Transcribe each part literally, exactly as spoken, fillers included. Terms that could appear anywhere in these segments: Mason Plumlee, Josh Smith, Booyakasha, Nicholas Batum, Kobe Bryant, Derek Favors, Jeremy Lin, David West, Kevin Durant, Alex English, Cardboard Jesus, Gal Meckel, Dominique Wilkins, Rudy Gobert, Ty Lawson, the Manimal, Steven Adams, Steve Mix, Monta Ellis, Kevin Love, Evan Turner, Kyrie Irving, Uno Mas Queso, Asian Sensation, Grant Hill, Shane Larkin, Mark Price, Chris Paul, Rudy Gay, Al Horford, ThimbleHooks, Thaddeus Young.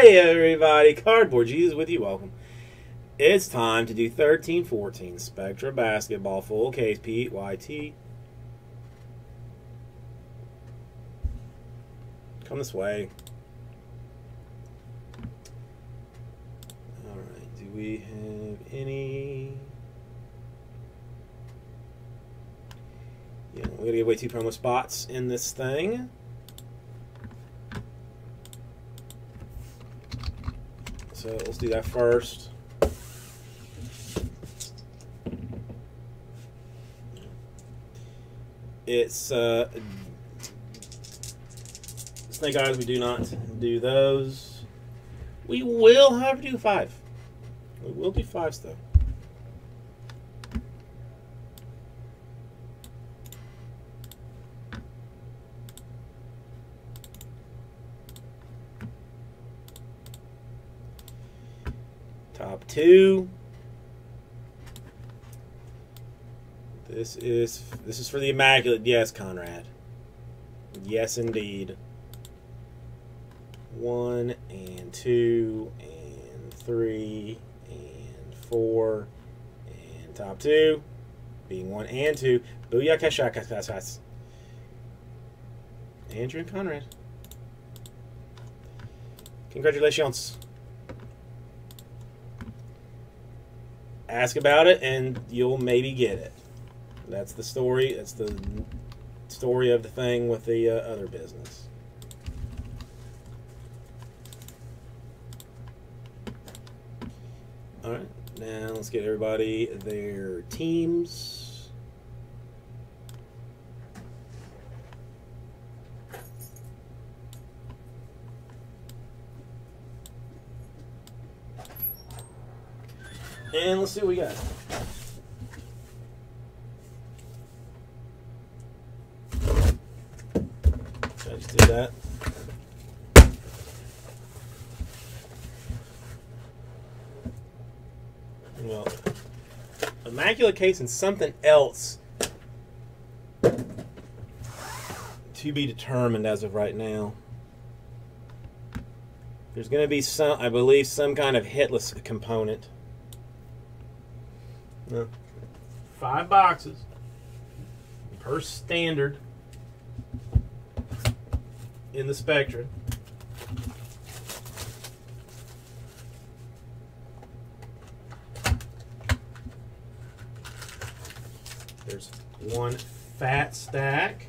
Hey everybody, Cardboard Jesus with you, welcome. It's time to do thirteen fourteen Spectra Basketball Full Case P Y T. Come this way. Alright, do we have any... Yeah, we're gonna give away two promo spots in this thing. So let's do that first. It's uh, Snake Eyes. We do not do those. We will have to do five. We will do fives though. Top two. This is this is for the Immaculate. Yes, Conrad. Yes, indeed. One and two and three and four and top two, being one and two. Booyakasha, Andrew and Conrad. Congratulations. Ask about it and you'll maybe get it. That's the story. That's the story of the thing with the uh, other business. All right, now let's get everybody their teams. And let's see what we got. So I just did that. Well, Immaculate case and something else to be determined as of right now. There's going to be some, I believe, some kind of hitless component. No. Five boxes per standard in the Spectra. There's one fat stack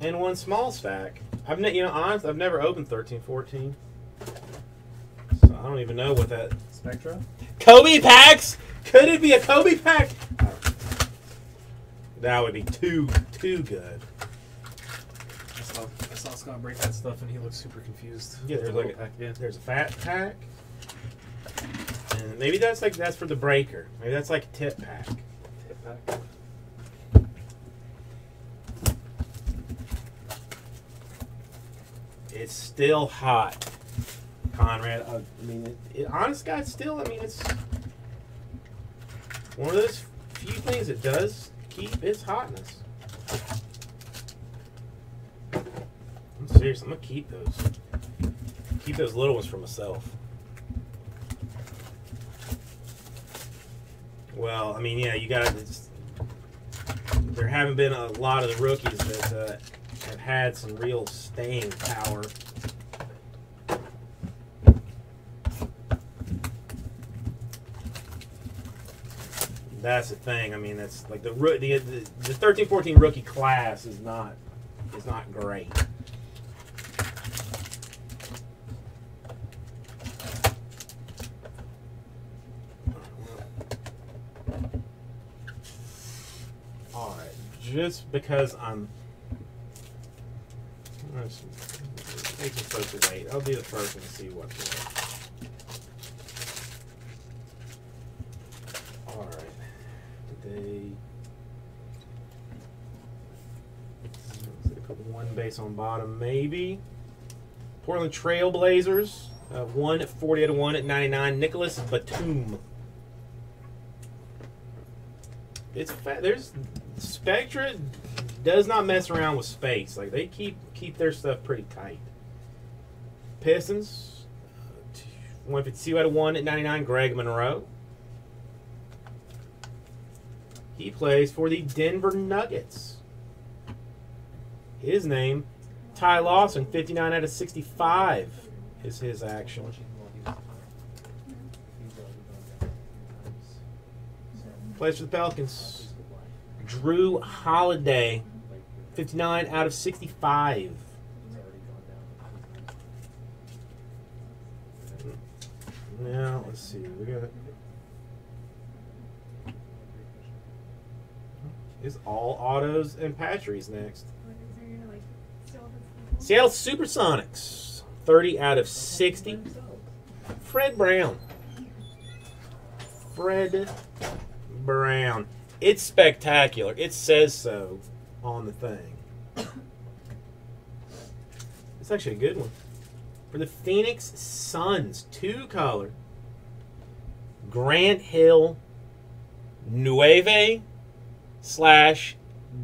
and one small stack. I've ne you know, honestly, I've never opened thirteen fourteen, so I don't even know what that Spectra. Kobe packs? Could it be a Kobe pack? That would be too, too good. I saw, I saw Scott break that stuff and he looked super confused. Yeah, there's, like a, pack, yeah. There's a fat pack. And maybe that's like that's for the breaker. Maybe that's like a tip pack. Tip pack. It's still hot. Conrad, I mean, it, it, honest guys, still, I mean, it's one of those few things that does keep its hotness. I'm serious, I'm going to keep those. Keep those little ones for myself. Well, I mean, yeah, you got this. There haven't been a lot of the rookies that uh, have had some real staying power. That's the thing. I mean, that's like the the the thirteen fourteen rookie class is not is not great. All right, just because I'm making folks wait, I'll do the first and see what's there. On bottom, maybe. Portland Trailblazers, uh, one at forty out of one at ninety-nine. Nicholas Batum. It's fat. There's Spectra does not mess around with space. Like they keep keep their stuff pretty tight. Pistons. one fifty-two out of one at ninety-nine, Greg Monroe. He plays for the Denver Nuggets. His name, Ty Lawson, fifty-nine out of sixty-five is his action. Plays for the Pelicans. Drew Holiday, fifty-nine out of sixty-five. Now, let's see. We got it. It's all autos and patries next. Seattle Supersonics, thirty out of sixty. Fred Brown. Fred Brown. It's spectacular. It says so on the thing. It's actually a good one. For the Phoenix Suns, two-color, Grant Hill, Nueve slash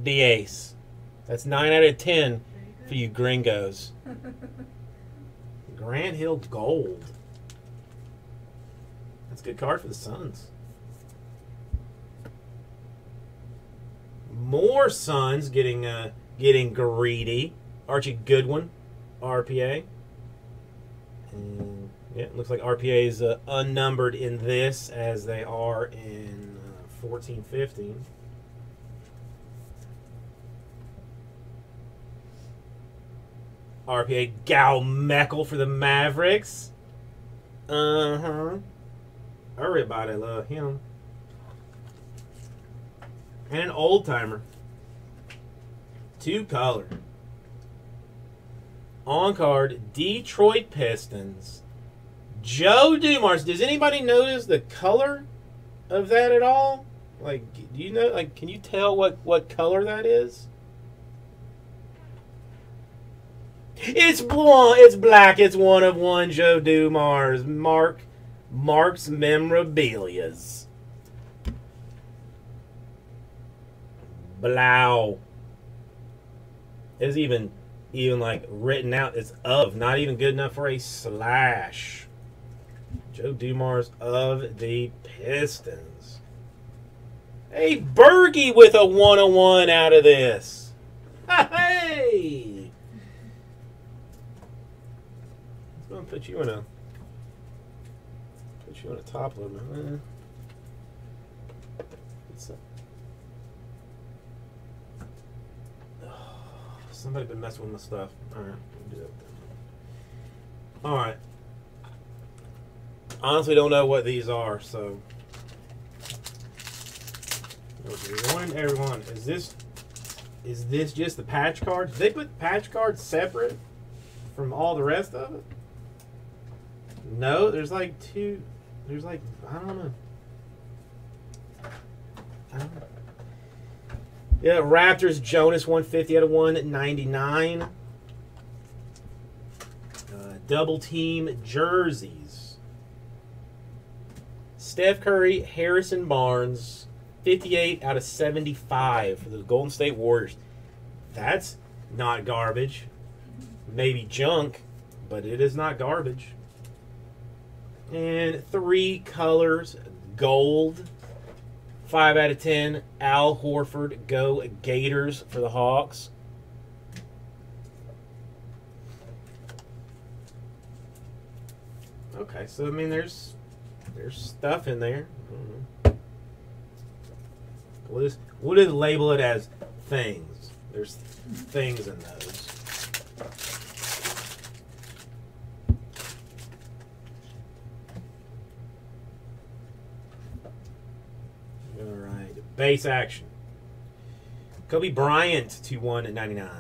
Diaz. That's nine out of ten for you gringos. Grant Hill gold. That's a good card for the Suns. More Suns getting uh, getting greedy. Archie Goodwin, R P A. And yeah, it looks like R P A is uh, unnumbered in this as they are in uh, fourteen fifteen. R P A Gal Meckel for the Mavericks. Uh-huh. Everybody love him. And an old-timer. Two-color. On-card, Detroit Pistons. Joe Dumars. Does anybody notice the color of that at all? Like, do you know? Like, can you tell what, what color that is? It's blonde. It's black. It's one of one. Joe Dumars. Mark. Mark's memorabilias. Blau. It's even, even like written out. It's of. Not even good enough for a slash. Joe Dumars of the Pistons. Hey, Bergie with a one oh one out of this. Hey. Put you in a put you in a top load. Man. What's up? Oh, somebody been messing with my stuff. All right, we'll do that. All right. Honestly, don't know what these are. So, everyone, everyone, is this is this just the patch cards? Did they put patch cards separate from all the rest of it? No, there's like two, there's like, I don't know. I don't know. Yeah, Raptors, Jonas, one fifty out of one ninety-nine. Uh, double team jerseys. Steph Curry, Harrison Barnes, fifty-eight out of seventy-five for the Golden State Warriors. That's not garbage. Maybe junk, but it is not garbage. And three colors, gold. Five out of ten, Al Horford, go Gators for the Hawks. Okay, so I mean, there's there's stuff in there. Mm-hmm. We'll just we'll just label it as things. There's things in those. Base action. Kobe Bryant to one at ninety-nine.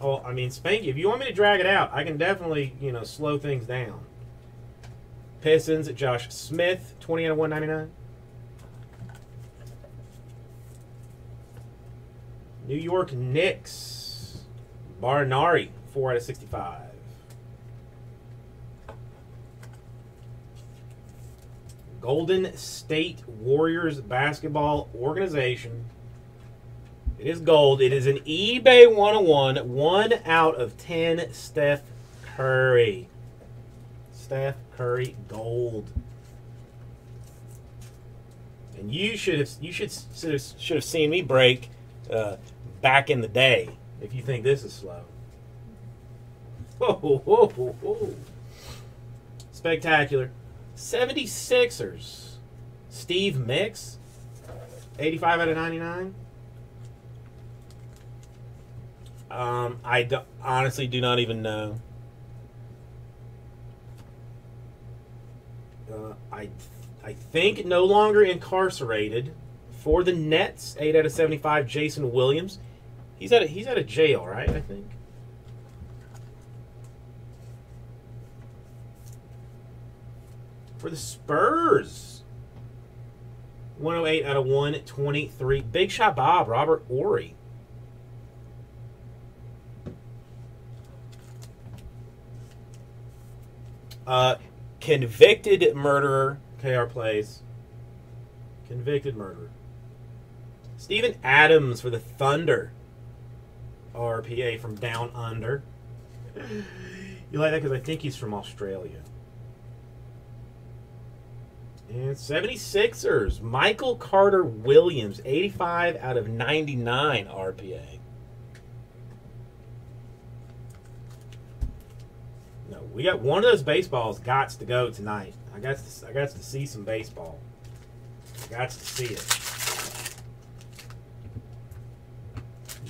Oh, I mean, Spanky, if you want me to drag it out, I can definitely, you know, slow things down. Pistons, Josh Smith, twenty out of one ninety-nine. New York Knicks, Barnari, four out of sixty-five. Golden State Warriors Basketball Organization. It is gold. It is an eBay one oh one. one out of ten Steph Curry. Steph Curry gold. And you should have, you should should have seen me break uh, back in the day. If you think this is slow. Whoa, whoa, whoa, whoa. Spectacular. seventy-sixers. Steve Mix. eighty-five out of ninety-nine. Um, I do, honestly do not even know. Uh, I, I think no longer incarcerated for the Nets. eight out of seventy-five. Jason Williams. He's out of, he's out of jail, right? I think. For the Spurs. one oh eight out of one twenty-three. Big Shot Bob, Robert Ori. Uh, convicted murderer. K R plays. Convicted murderer. Steven Adams for the Thunder. R P A from Down Under. You like that because I think he's from Australia. And seventy-sixers. Michael Carter Williams. eighty-five out of ninety-nine R P A. No, we got one of those baseballs gots to go tonight. I got to, I got to see some baseball. I got to see it.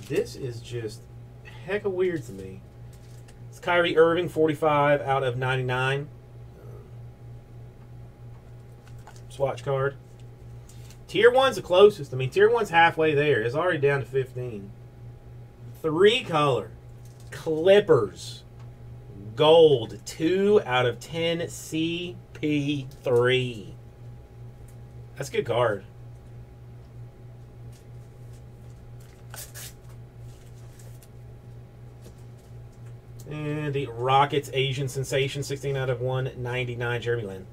This is just heck of weird to me. It's Kyrie Irving, forty-five out of ninety-nine. Um, swatch card. Tier one's the closest. I mean, Tier one's halfway there. It's already down to fifteen. Three color. Clippers. Gold. two out of ten C P three. That's a good card. And the Rockets, Asian Sensation, sixteen out of one ninety-nine, Jeremy Lin.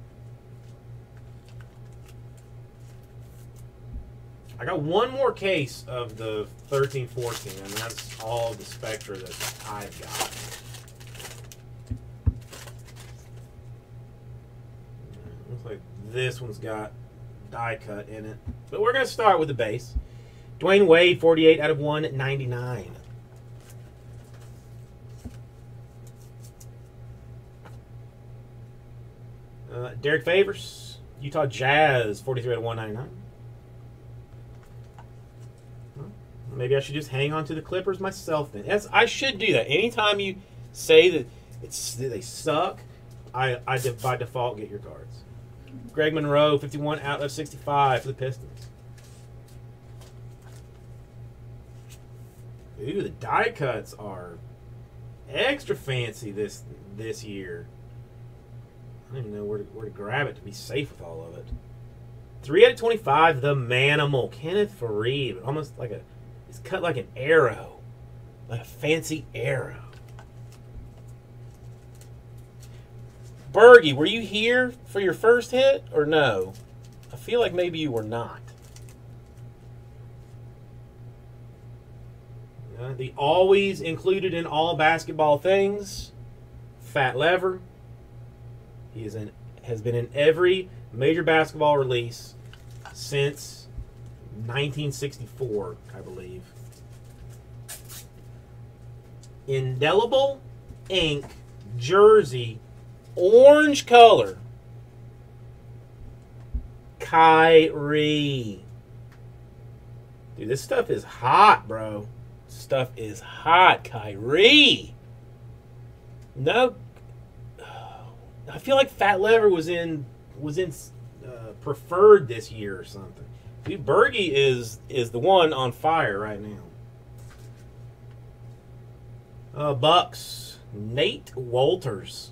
I got one more case of the thirteen fourteen, and that's all the Spectra that I've got. Looks like this one's got die cut in it. But we're going to start with the base. Dwayne Wade, forty-eight out of one ninety-nine. Uh, Derek Favors, Utah Jazz, forty-three out of one ninety-nine. Maybe I should just hang on to the Clippers myself then. Yes, I should do that. Anytime you say that it's that they suck, I, I by default get your cards. Greg Monroe, fifty-one out of sixty-five for the Pistons. Ooh, the die cuts are extra fancy this this year. I don't even know where to, where to grab it to be safe with all of it. three out of twenty-five, the Manimal. Kenneth Fareed. Almost like a... It's cut like an arrow. Like a fancy arrow. Bergie, were you here for your first hit or no? I feel like maybe you were not. Uh, the always included in all basketball things. Fat Lever. He is in, has been in every major basketball release since nineteen sixty-four, I believe. Indelible Ink, jersey, orange color. Kyrie. Dude, this stuff is hot, bro. This stuff is hot, Kyrie. No. I feel like Fat Lever was in was in uh, preferred this year or something. Dude, Bergie is is the one on fire right now. Uh, Bucks, Nate Walters.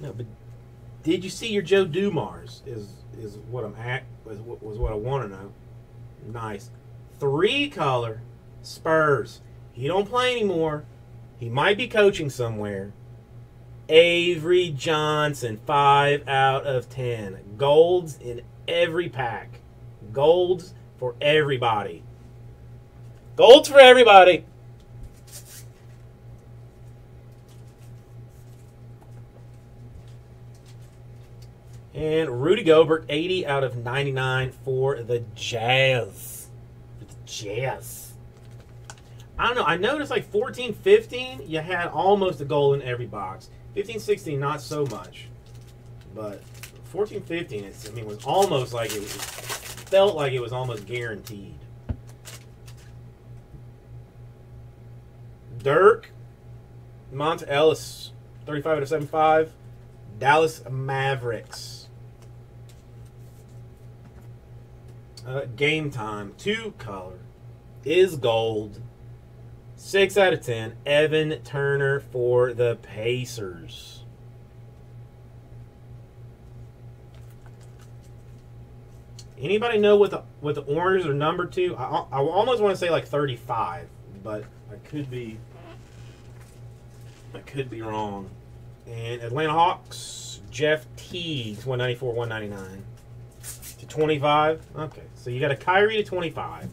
No, but did you see your Joe Dumars? Is is what I'm at was was what I want to know. Nice, three color Spurs. He don't play anymore. He might be coaching somewhere. Avery Johnson, five out of ten. Golds in every pack. Golds for everybody. Golds for everybody. And Rudy Gobert, eighty out of ninety-nine for the Jazz. For the Jazz. I don't know. I noticed like fourteen, fifteen, you had almost a goal in every box. fifteen, sixteen, not so much. But fourteen, fifteen, it's, I mean, it was almost like it, was, it felt like it was almost guaranteed. Dirk, Monta Ellis, thirty-five out of seventy-five. Dallas Mavericks. Uh, game time. Two color. Is gold. six out of ten. Evan Turner for the Pacers. Anybody know what the what the oranges are numbered to? I, I almost want to say like thirty-five, but I could be I could be wrong. And Atlanta Hawks, Jeff Teague, one ninety-four, one ninety-nine. To twenty-five. Okay, so you got a Kyrie to twenty-five.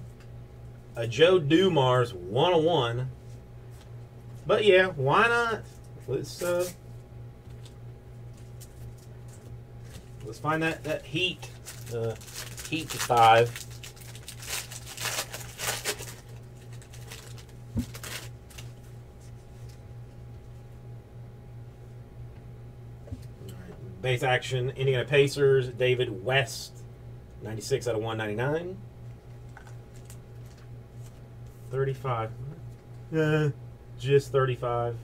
A Joe Dumars, one oh one. But yeah, why not? Let's uh, let's find that that Heat, uh, Heat to five. Base action, Indiana Pacers, David West, ninety-six out of one ninety-nine. thirty-five. Uh, just thirty-five.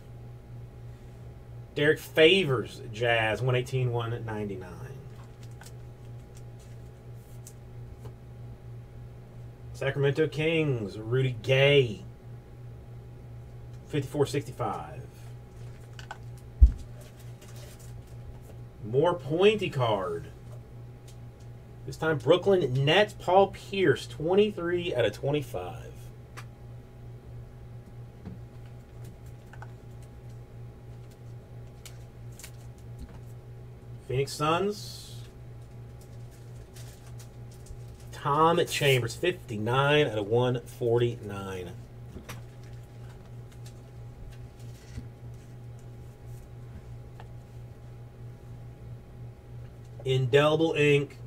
Derek Favors, Jazz, one eighteen, one ninety-nine. Sacramento Kings, Rudy Gay, fifty-four, sixty-five. More pointy card. This time, Brooklyn Nets, Paul Pierce, twenty-three out of twenty-five. Phoenix Suns. Tom Chambers, fifty-nine out of one forty-nine. Indelible Ink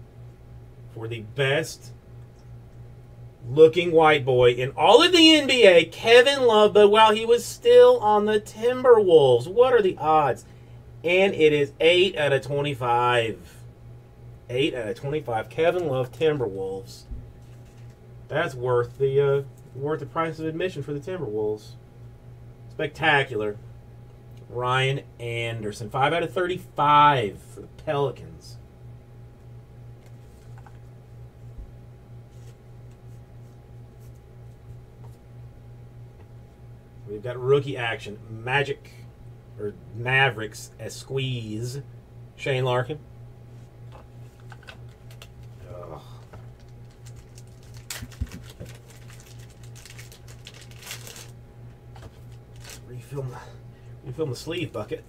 for the best looking white boy in all of the N B A, Kevin Love, but while he was still on the Timberwolves. What are the odds? And it is eight out of twenty-five. eight out of twenty-five. Kevin Love, Timberwolves. That's worth the uh, worth the price of admission for the Timberwolves. Spectacular. Ryan Anderson, five out of thirty-five for the Pelicans. We've got rookie action. Magic or Mavericks as squeeze. Shane Larkin. Ugh. Refill my refill my sleeve bucket.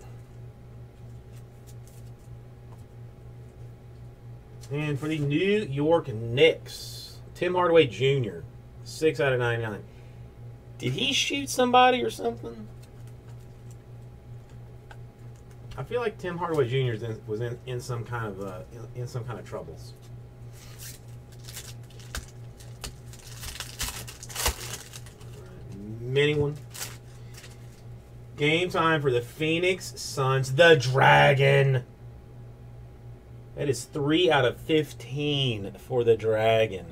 And for the New York Knicks, Tim Hardaway Junior, six out of ninety-nine. Did he shoot somebody or something? I feel like Tim Hardaway Junior was in, in some kind of uh, in, in some kind of troubles. Mini one. Game time for the Phoenix Suns, the Dragon. That is three out of fifteen for the Dragon.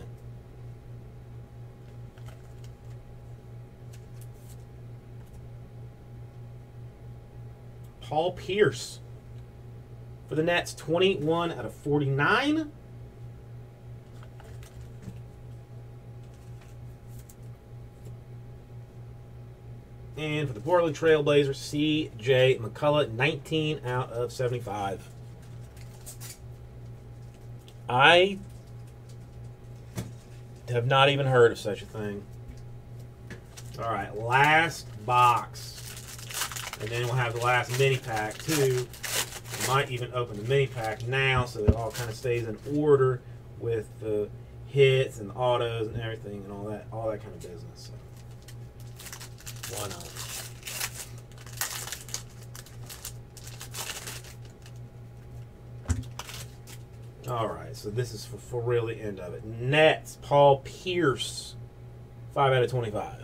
Paul Pierce for the Nets, twenty-one out of forty-nine. And for the Portland Trailblazers, C J McCullough, nineteen out of seventy-five. I have not even heard of such a thing. All right, last box. And then we'll have the last mini pack, too. We might even open the mini pack now so that it all kind of stays in order with the hits and autos and everything and all that, all that kind of business. So why not? All right, so this is for, for really end of it. Nets, Paul Pierce, five out of twenty-five.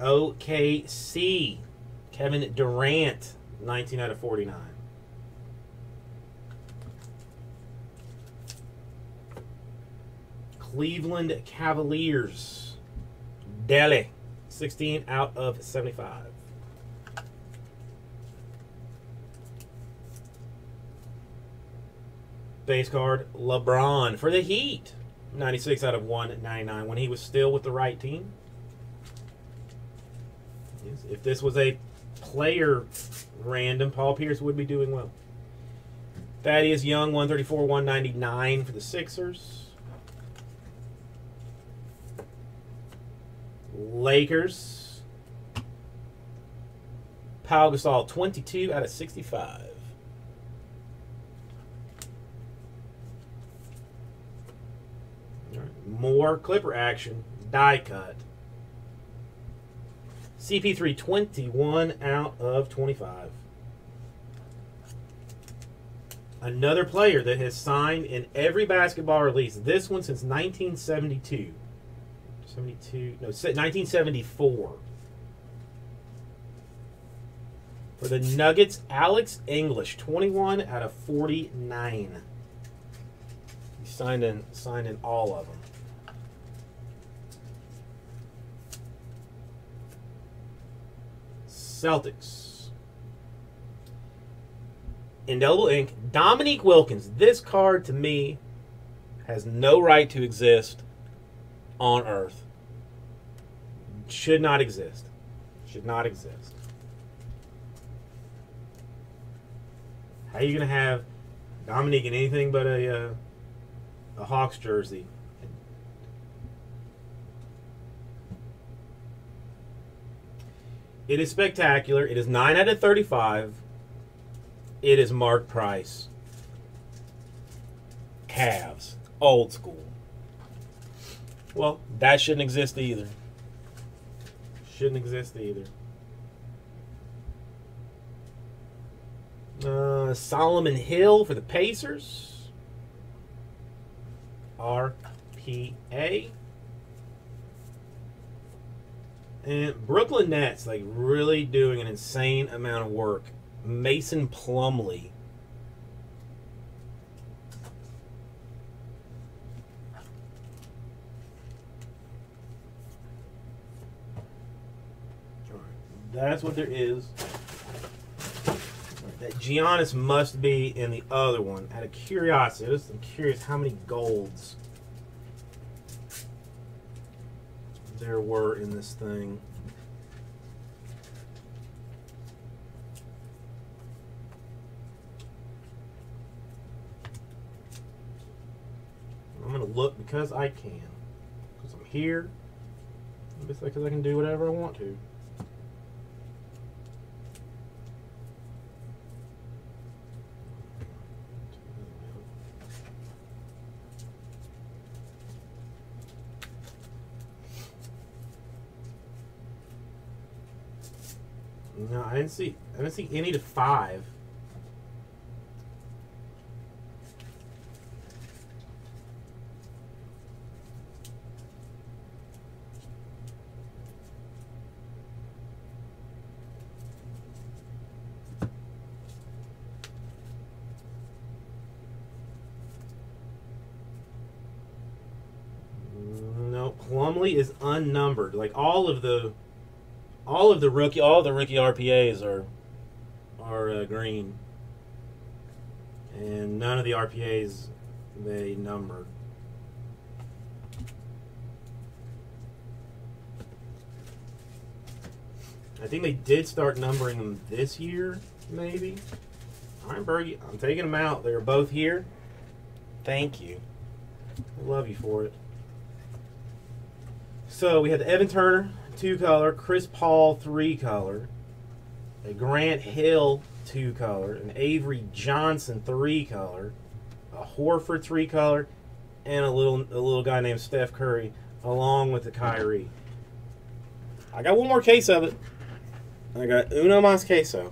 O K C, Kevin Durant, nineteen out of forty-nine. Cleveland Cavaliers, Dele, sixteen out of seventy-five. Base card, LeBron for the Heat, ninety-six out of one ninety-nine, when he was still with the right team. Yes, if this was a player random, Paul Pierce would be doing well. Thaddeus Young, one thirty-four, one ninety-nine for the Sixers. Lakers, Pau Gasol, twenty-two out of sixty-five. More Clipper action, die cut. C P three, twenty-one out of twenty-five. Another player that has signed in every basketball release. This one since nineteen seventy-two. seventy-two, no, nineteen seventy-four. For the Nuggets, Alex English, twenty-one out of forty-nine. He signed in, signed in all of them. Celtics. Indelible Ink, Dominique Wilkins. This card to me has no right to exist on Earth. Should not exist. Should not exist. How are you going to have Dominique in anything but a, uh, a Hawks jersey? It is spectacular. It is nine out of thirty-five. It is Mark Price. Cavs. Old school. Well, that shouldn't exist either. Shouldn't exist either. Uh, Solomon Hill for the Pacers. R P A. And Brooklyn Nets, like, really doing an insane amount of work. Mason Plumlee. All right. That's what there is. That Giannis must be in the other one. Out of curiosity, just, I'm curious how many golds there were in this thing. I'm going to look because I can. Because I'm here. Because I can do whatever I want to. No, I didn't see. I didn't see any to five. No, Plumlee is unnumbered. Like all of the. All of the rookie, all the rookie R P As are are uh, green, and none of the R P As they numbered. I think they did start numbering them this year, maybe. All right, Bergie, I'm taking them out. They're both here. Thank you. I love you for it. So we had the Evan Turner. Two color, Chris Paul three color, a Grant Hill two-color, an Avery Johnson three-color, a Horford three-color, and a little a little guy named Steph Curry, along with the Kyrie. I got one more case of it. I got Uno Mas Queso.